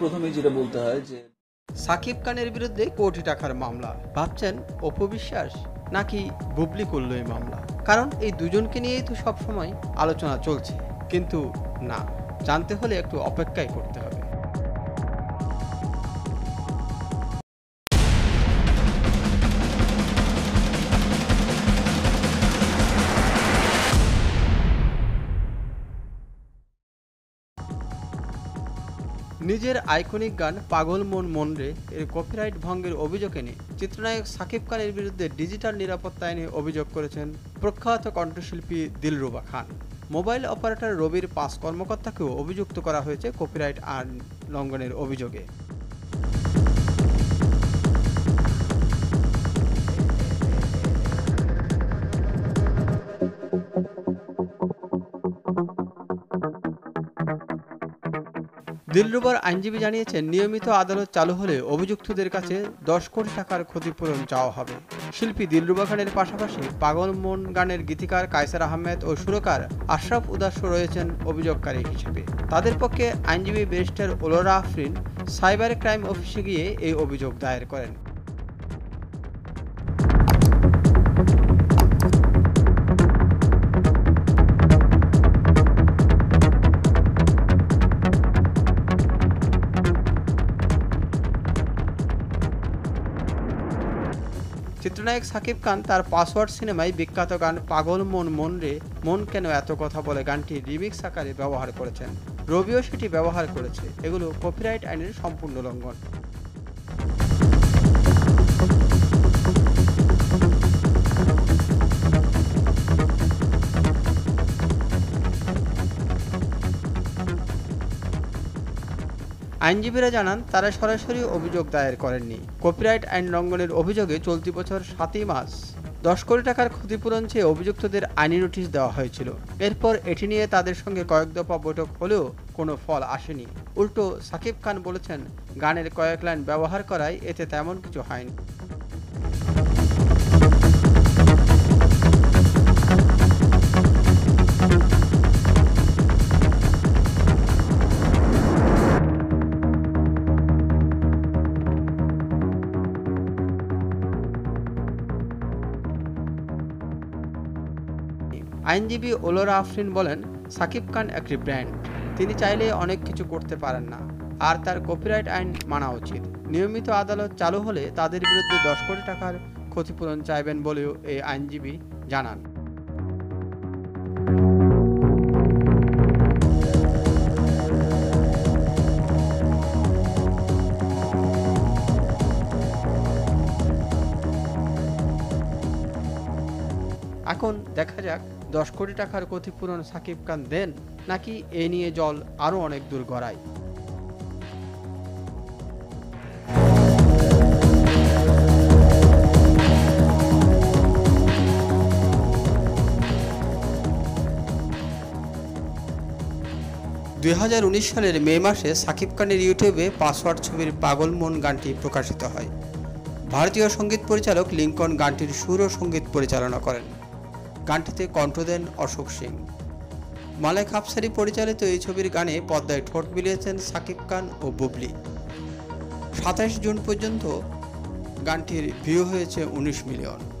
প্রথমে যেটা বলতে হয় যে শাকিব খানের বিরুদ্ধে কোটি টাকার মামলা, ভাবছেন অপবিশ্বাস নাকি বুবলি করল এই মামলা? কারণ এই দুজনকে নিয়েই তো সবসময় আলোচনা চলছে, কিন্তু না, জানতে হলে একটু অপেক্ষাই করতে হবে। নিজের আইকনিক গান পাগল মন মনরে এর কপিরাইট ভঙ্গের অভিযোগ এনে চিত্রনায়ক শাকিব খানের বিরুদ্ধে ডিজিটাল নিরাপত্তা আইনে অভিযোগ করেছেন প্রখ্যাত কণ্ঠশিল্পী দিলরুবা খান। মোবাইল অপারেটর রবির 5 কর্মকর্তাকেও অভিযুক্ত করা হয়েছে কপিরাইট আইন লঙ্ঘনের অভিযোগে। দিলরুবার আইনজীবী জানিয়েছেন, নিয়মিত আদালত চালু হলে অভিযুক্তদের কাছে 10 কোটি টাকার ক্ষতিপূরণ চাওয়া হবে। শিল্পী দিলরুবা খানের পাশাপাশি পাগল মন গানের গীতিকার কায়সার আহমেদ ও সুরকার আশরাফ উদাস রয়েছেন অভিযোগকারী হিসেবে। তাদের পক্ষে আইনজীবী barrister Olora Afrin cyber crime অফিসে গিয়ে এই অভিযোগ দায়ের করেন। চিত্রনায়ক শাকিব খান তার পাসওয়ার্ড সিনেমায় বিখ্যাত গান পাগল মন মন রে মন কেন এত কথা বলে গানটি রিমিক্স আকারে ব্যবহার করেছেন। রবিও সেটি ব্যবহার করেছে। এগুলো কপিরাইট আইনের সম্পূর্ণ লঙ্ঘন। আইনজীবীরা জানান, তারা সরাসরি অভিযোগ দায়ের করেননি। কপিরাইট আইন লঙ্ঘনের অভিযোগে চলতি বছর 7ই মার্চ 10 কোটি টাকার ক্ষতিপূরণ চেয়ে অভিযুক্তদের আইনি নোটিশ দেওয়া হয়েছিল। এরপর এটি নিয়ে তাদের সঙ্গে কয়েক দফা বৈঠক হলেও কোনো ফল আসেনি। উল্টো শাকিব খান বলেছেন, গানের কয়েক লাইন ব্যবহার করায় এতে তেমন কিছু হয়নি। আইনজীবী ওলোরা আফরিন বলেন, শাকিব খান একটি ব্র্যান্ড, তিনি চাইলে অনেক কিছু করতে পারেন না, আর তার কপিরাইট আইন মানা উচিত। নিয়মিত আদালত চালু হলে তাদের বিরুদ্ধে 10 কোটি টাকার ক্ষতিপূরণ চাইবেন বলেও এই আইনজীবী জানান। এখন দেখা যাক 10 কোটি টাকার ক্ষতিপূরণ শাকিব খান দেন নাকি এ নিয়ে জল আরও অনেক দূর গড়ায়। দুই সালের মে মাসে শাকিব খানের ইউটিউবে পাসওয়ার্ড ছবির পাগল মন গানটি প্রকাশিত হয়। ভারতীয় সঙ্গীত পরিচালক লিংকন গানটির সুর ও সঙ্গীত পরিচালনা করেন। গানটিতে কণ্ঠ দেন অশোক সিং। মালেক আফসারি পরিচালিত এই ছবির গানে পর্দায় ঠোঁট মিলিয়েছেন শাকিব খান ও বুবলি। 27 জুন পর্যন্ত গানটির ভিউ হয়েছে 19 মিলিয়ন।